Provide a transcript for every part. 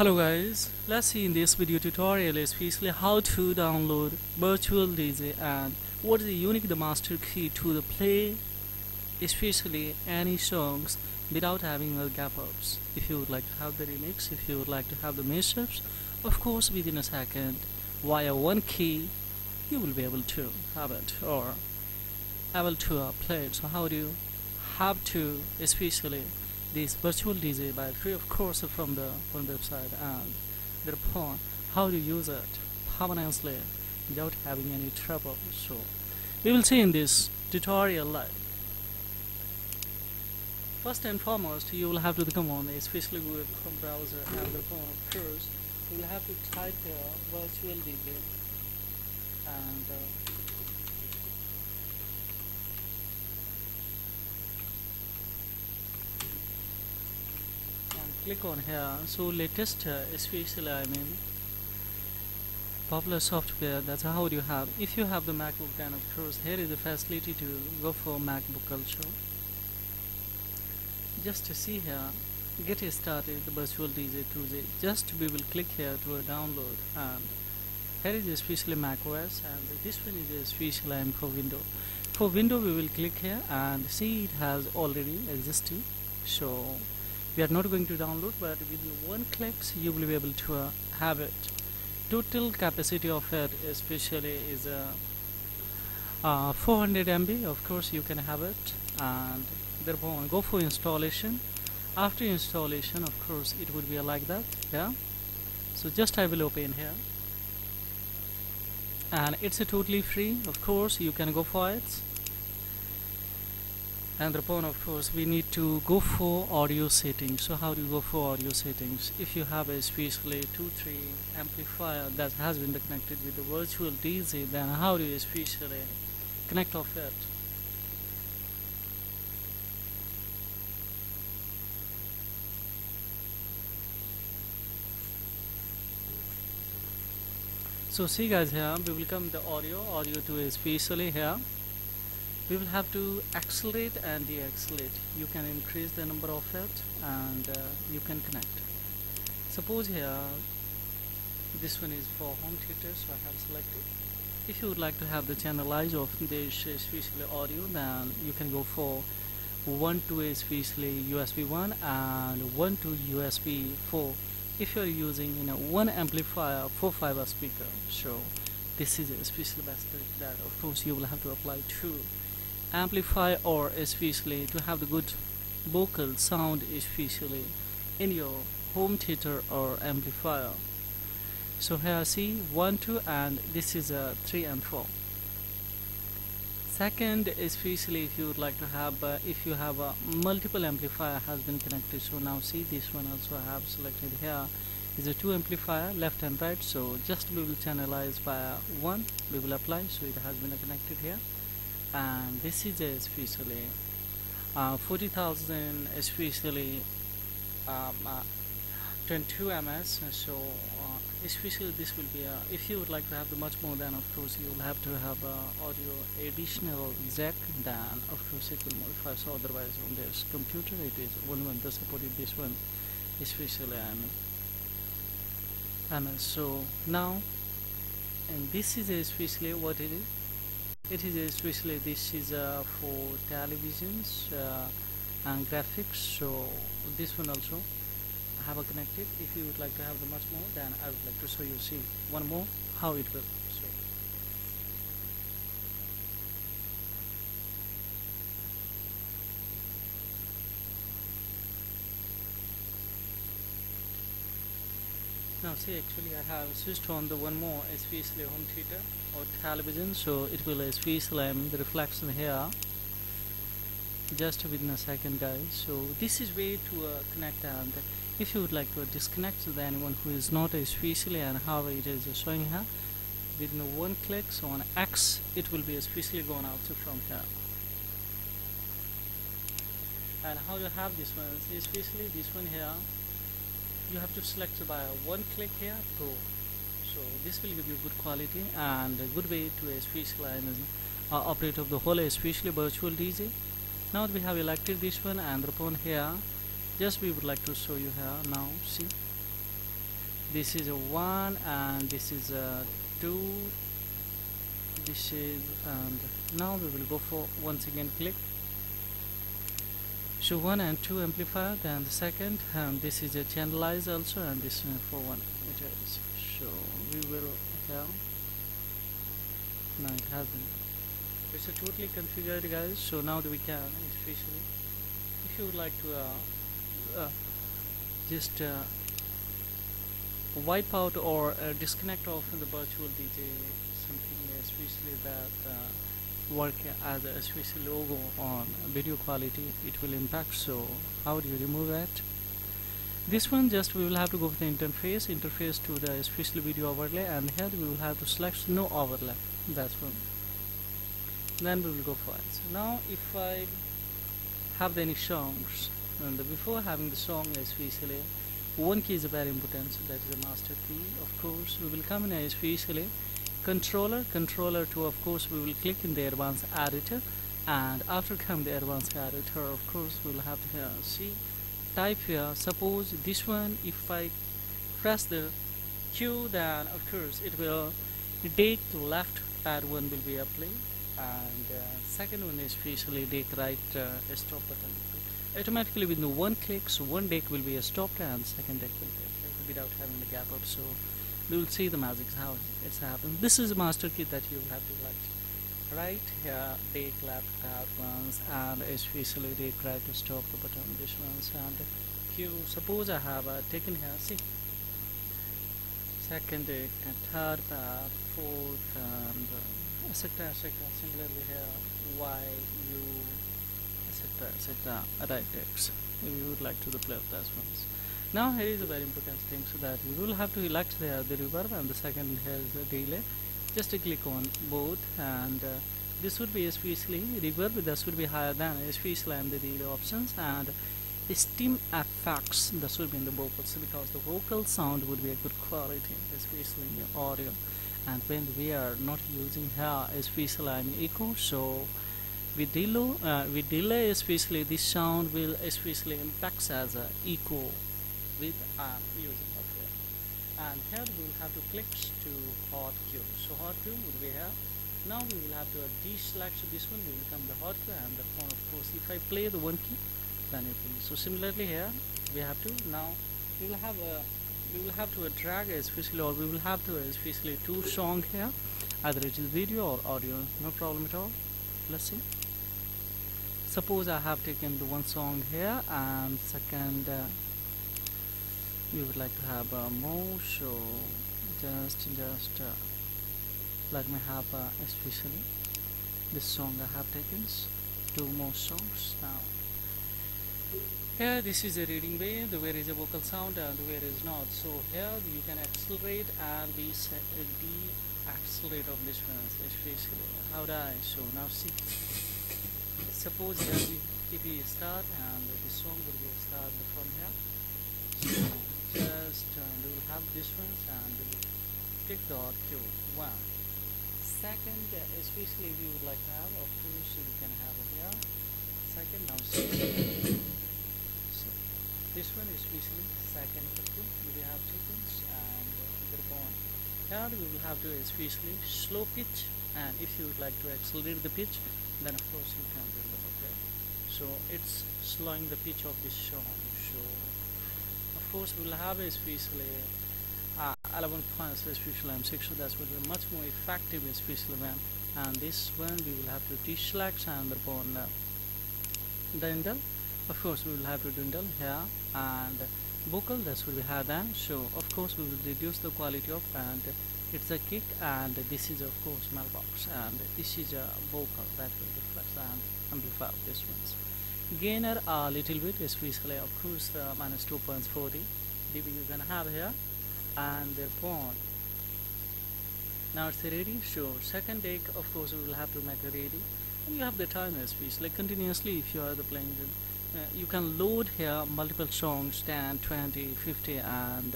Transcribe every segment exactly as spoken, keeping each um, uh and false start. Hello guys, let's see in this video tutorial especially how to download Virtual D J and what is the unique the master key to the play especially any songs without having a gap ups. If you would like to have the remix, if you would like to have the mashups, of course within a second via one key you will be able to have it or able to uh, play it. So how do you have to especially this Virtual D J by free of course from the one website, and thereupon how to use it permanently without having any trouble. So we will see in this tutorial live. First and foremost you will have to come on especially Google Chrome browser, and thereupon of course you will have to type uh, Virtual D J and uh, click on here. So latest uh, especially I mean popular software, that's how you have. If you have the MacBook, then of course here is the facility to go for MacBook culture. Just to see here, get started the Virtual D J two J. Just we will click here to a download, and here is especially macOS, and this one is especially I am for Windows. For Windows we will click here and see it has already existing. So we are not going to download, but with one click you will be able to uh, have it. Total capacity of it especially is uh, uh, four hundred M B. Of course you can have it, and therefore go for installation. After installation of course it would be uh, like that. Yeah, so just I will open here, and it's a uh, totally free. Of course you can go for it. And upon of course we need to go for audio settings. So how do you go for audio settings? If you have especially two three amplifier that has been connected with the Virtual D J, then how do you especially connect off it? So see guys, here we will come the audio audio to especially here we will have to accelerate and de-accelerate. You can increase the number of it, and uh, you can connect. Suppose here this one is for home theater, so I have selected. If you would like to have the channelize of this especially audio, then you can go for one to especially U S B one and one to U S B four if you are using you know one amplifier for fiber speaker. So this is especially best that of course you will have to apply to amplify or especially to have the good vocal sound especially in your home theater or amplifier. So here I see one two, and this is a three and four. Second, especially if you would like to have uh, if you have a uh, multiple amplifier has been connected. So now see this one also I have selected. Here is a two amplifier left and right, so just we will channelize by one. We will apply, so it has been connected here. And this is especially uh, forty thousand especially um, uh, twenty-two milliseconds. So uh, especially this will be uh, if you would like to have the much more, then of course you will have to have uh, audio additional jack. Then of course it will modify. So otherwise on this computer it is only one that supported this one especially M S. So now, and this is especially what it is. It is especially this is uh, for televisions uh, and graphics. So this one also I have a connected. If you would like to have the much more, then I would like to show you see one more how it will. So now see, actually I have switched on the one more especially home theater or television, so it will especially I mean, the reflection here just within a second guys. So this is way to uh, connect, and if you would like to uh, disconnect to anyone who is not especially, and how it is showing here within one click. So on X it will be especially gone out from here. And how you have this one, especially this one here, you have to select by one click here Pro. So this will give you good quality and a good way to especially I mean, uh, operate of the whole especially Virtual D J. Now we have elected this one, and upon here just we would like to show you here. Now see This is a one and this is a two. This is, and now we will go for once again click. So one and two amplifier, then the second, and this is a channelizer also, and this one for one, which is, so we will have, now it has been, it's a totally configured guys. So now that we can, especially if you would like to uh, uh, just uh, wipe out or uh, disconnect off the virtual D J, something especially that uh, work as a special logo on video quality, it will impact. So how do you remove that? This one just we will have to go with the interface interface to the special video overlay, and here we will have to select no overlap, that's one, then we will go for it. So now if I have any songs, and before having the song especially one key is very important, so that is a master key. Of course we will come in especially controller controller to, of course we will click in the advanced editor, and after come the advanced editor, of course we will have to here see type here. Suppose this one, if I press the Q, then of course it will date left, pad one will be a play, and uh, second one is especially date right, uh, stop button automatically with no one click. So one deck will be a stop and second deck will be a play without having the gap up. So you will see the magic how it's happened. This is a master key that you will have to like right here, take left pad once, and especially they try to stop the button this once, and Q. Suppose I have uh, taken here, see, second deck, and third pad, fourth, and uh, etc, etc. Similarly here Y, U, etc, etc, right decks if you would like to play with those ones. Now here is a very important thing, so that you will have to elect the, the reverb, and the second here is the delay. Just to click on both, and uh, this would be especially reverb, this would be higher than especially and the delay options, and the steam effects, this would be in the vocals, because the vocal sound would be a good quality especially in the audio. And when we are not using here especially an echo, so with delay, uh, with delay especially this sound will especially impacts as a echo with um, using of here. And here we will have to click to hot cue. So hot cue would be here. Now we will have to uh, deselect this one, will become the hot cue, and the phone, of course if I play the one key then it will. So similarly here we have to, now we will have a we will have to a drag especially, or we will have to especially two song here, either it is video or audio, no problem at all. Let's see. Suppose I have taken the one song here, and second uh, we would like to have uh, more. So just just uh, let me have uh, especially this song I have taken, two more songs. Now here this is a reading wave, the where is a vocal sound and where is not. So here you can accelerate and be uh, de-accelerate of this one especially. How do I? So now see, suppose here we give a start, and this song will be a start from here. So just uh, we will have this one, and we will click the hot cue one. Second, uh, especially if you would like to have, of course you can have it here. Second, now second. So this one is especially second two. We have seconds and other one. Third, we will have to especially slow pitch, and if you would like to accelerate the pitch, then of course you can do it. Okay. So it's slowing the pitch of this song. So of course we will have especially uh, eleven points especially M six, so that will be much more effective especially when, and this one we will have to deselect and upon uh, dwindle. Of course we will have to dwindle here, and vocal that will be higher than. So of course we will reduce the quality of, and it's a kick, and this is of course mailbox, and this is a vocal that will reflect and amplify this ones. Gainer a little bit especially, of course uh, minus two point four D B you can have here, and their point now it's ready. Sure, second take of course we will have to make a ready, and you have the time especially continuously. If you are the playing uh, you can load here multiple songs, ten, twenty, fifty, and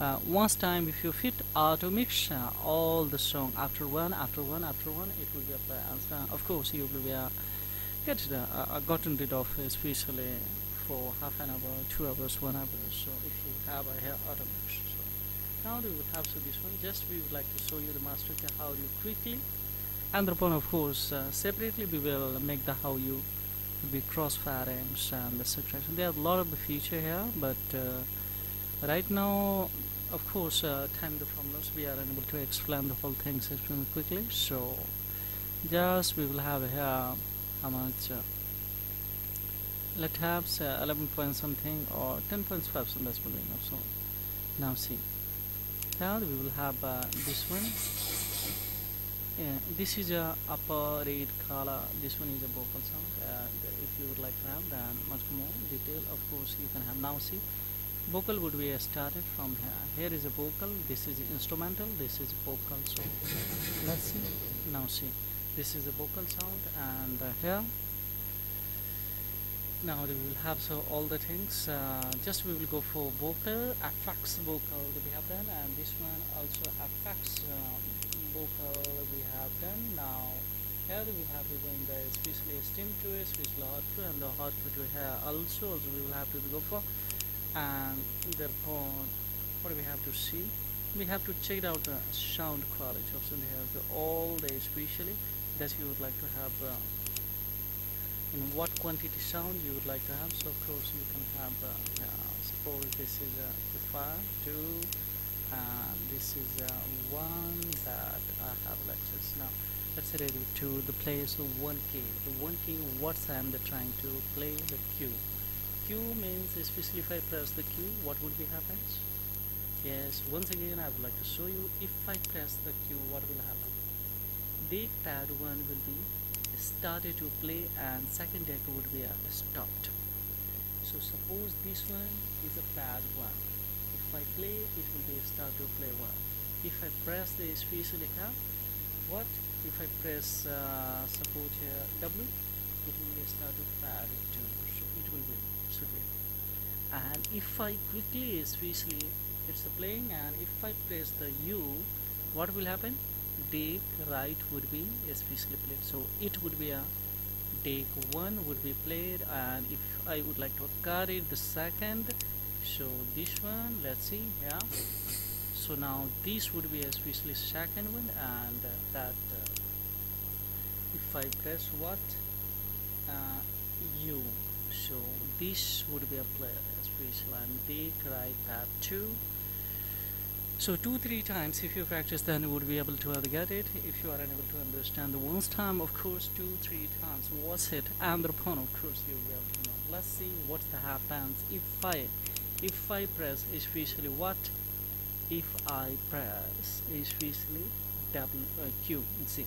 uh, once time if you fit auto mix uh, all the song after one after one after one, it will be a uh, of course you will be a uh, Get it, uh, uh, gotten rid of especially for half an hour, two hours, one hour. So if you have a hair automation, so Now we have so this one. Just we would like to show you the master key how you quickly, and upon of course uh, separately we will make the how you be crossfire aims and the subtraction. There are a lot of the feature here, but uh, right now of course uh, time the problems we are unable to explain the whole things explain quickly. So just we will have here how much uh, let's have uh, eleven point something or ten point five something that's moving up. So now see now we will have uh, this one. Yeah, this is a upper red color, this one is a vocal sound, and if you would like to have then much more detail of course you can have. Now see vocal would be started from here. Here is a vocal, this is instrumental, this is vocal. So let's see now see this is a vocal sound, and uh, here now we will have so all the things. Uh, just we will go for vocal affects vocal we have done, and this one also affects um, vocal we have done. Now here we have to go in the especially stem to a special hard to and the hard to do here also, also we will have to go for, and therefore what do we have to see, we have to check out the sound quality option. They have the all the especially that you would like to have uh, in what quantity sound you would like to have. So of course you can have uh, uh, suppose this is uh, the five two and this is uh, one that I have lectures. Now let's say ready to the place of one K. The one K what's I'm trying to play the Q. Q means especially if I press the Q what would be happens? Yes, once again I would like to show you if I press the Q what will happen. The pad one will be started to play and second deck would be uh, stopped. So suppose this one is a pad one. If I play it will be start to play one. If I press the especially here, what if I press uh, suppose here W, it will be start to pad two. So it will be should be. And if I quickly especially it's playing, and if I press the U, what will happen? Deck right would be especially played. So it would be a deck one would be played, and if I would like to carry the second, so this one let's see. Yeah, so now this would be especially second one, and uh, that uh, if I press what uh, U, so this would be a player especially, and deck right that two. So two three times if you practice then you would be able to get it. If you are unable to understand the once time of course two three times watch it, and upon of course you will be able to know. Let's see what happens if I if I press especially what, if I press especially W uh, Q and see.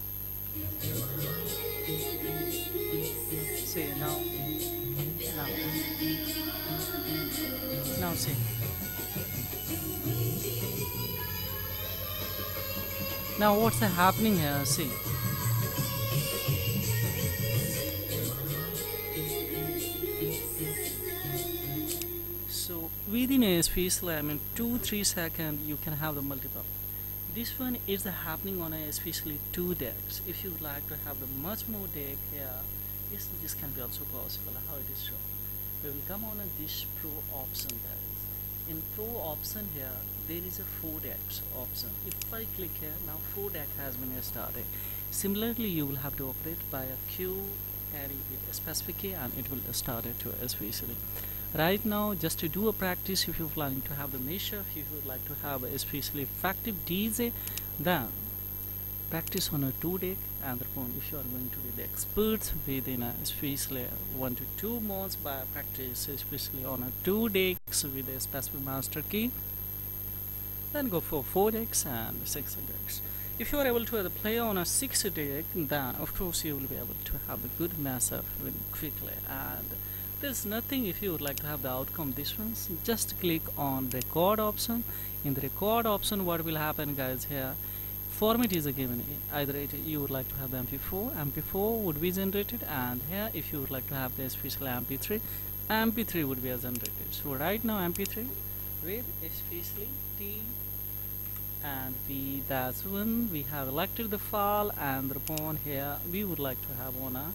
See now now now see. Now what's happening here, see. So within a especially, I mean two three seconds you can have the multiple. This one is happening on a especially two decks. If you would like to have the much more deck here, yes, this can be also possible how it is shown. We will come on a this pro option there. In pro option here there is a four decks option. If I click here now four deck has been started. Similarly you will have to operate by a Q carry with a specific key and it will start it to especially. Right now just to do a practice, if you're planning to have the measure, if you would like to have a especially effective D J, then practice on a two deck, and therefore if you are going to be the experts within a especially one to two months by practice especially on a two decks with a specific master key, then go for four decks and six decks. If you are able to play on a six deck, then of course you will be able to have a good massive quickly, and there's nothing. If you would like to have the outcome this one, just click on record option. In the record option what will happen guys, here format is a given, either it, you would like to have the M P four, M P four would be generated, and here if you would like to have the especially M P three, M P three would be generated. So right now M P three with especially T and V, that's when we have elected the file, and upon here we would like to have on a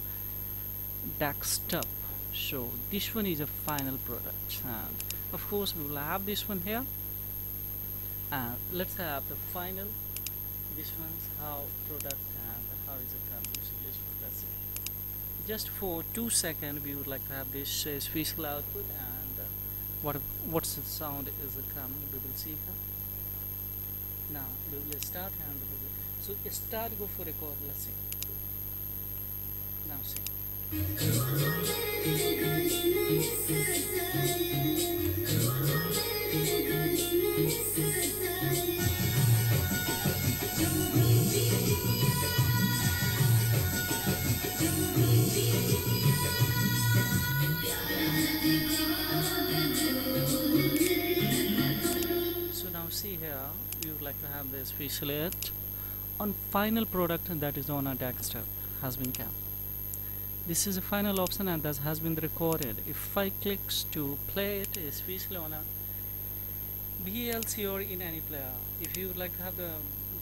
desktop. So this one is a final product, and of course we will have this one here Uh, let's have the final. This one's how product and how is it computed. Let's see. Just for two seconds, we would like to have this uh, special output and uh, what what's the sound is it coming. We will see here. Now we will start and we will, so start go for record. Let's see. Now see. See here, we would like to have this facial edit on final product, and that is on a desktop has been cam. This is a final option and that has been recorded. If I clicks to play it, especially on a V L C or in any player. If you would like to have the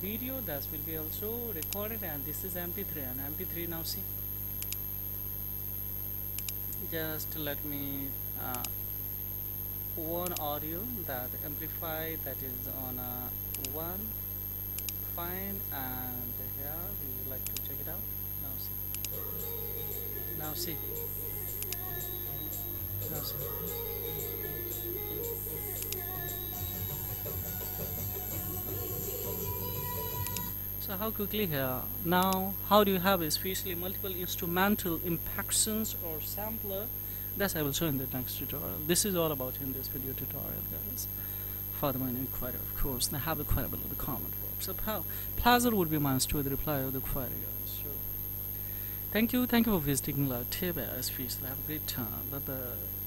video, that will be also recorded, and this is M P three and M P three. Now see, just let me uh, one audio that amplify that is on a one fine, and here we would like to check it out. Now see, now see, now see. So how quickly here. Now how do you have especially multiple instrumental impactions or sampler? That's I will show in the next tutorial. This is all about in this video tutorial, guys. For the minor inquiry, of course. Now have a query below the comment box. So how Plaza would be minus to the reply of the query, guys. Sure. Thank you, thank you for visiting Live T V. Have a great time. Bye bye.